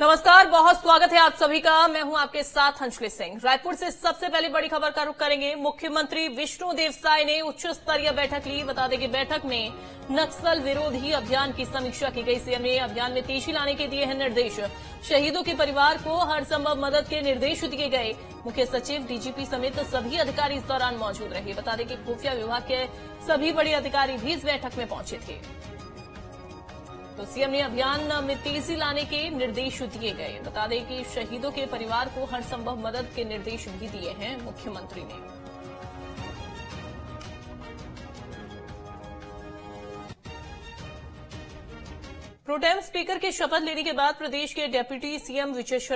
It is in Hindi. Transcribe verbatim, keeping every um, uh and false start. नमस्कार, बहुत स्वागत है आप सभी का। मैं हूं आपके साथ हंसलेश सिंह। रायपुर से सबसे पहले बड़ी खबर का रुख करेंगे। मुख्यमंत्री विष्णुदेव साय ने उच्च स्तरीय बैठक ली। बता दें कि बैठक में नक्सल विरोधी अभियान की समीक्षा की गई। सीएम ने अभियान में तेजी लाने के दिए हैं निर्देश। शहीदों के परिवार को हर संभव मदद के निर्देश दिए गए। मुख्य सचिव, डीजीपी समेत सभी अधिकारी इस दौरान मौजूद रहे। बता दें कि खुफिया विभाग के सभी बड़े अधिकारी भी इस बैठक में पहुंचे थे। तो सीएम ने अभियान में तेजी लाने के निर्देश दिए गए। बता दें कि शहीदों के परिवार को हर संभव मदद के निर्देश भी दिए हैं मुख्यमंत्री ने। प्रोटेम स्पीकर के शपथ लेने के बाद प्रदेश के डिप्टी सीएम विजयश्री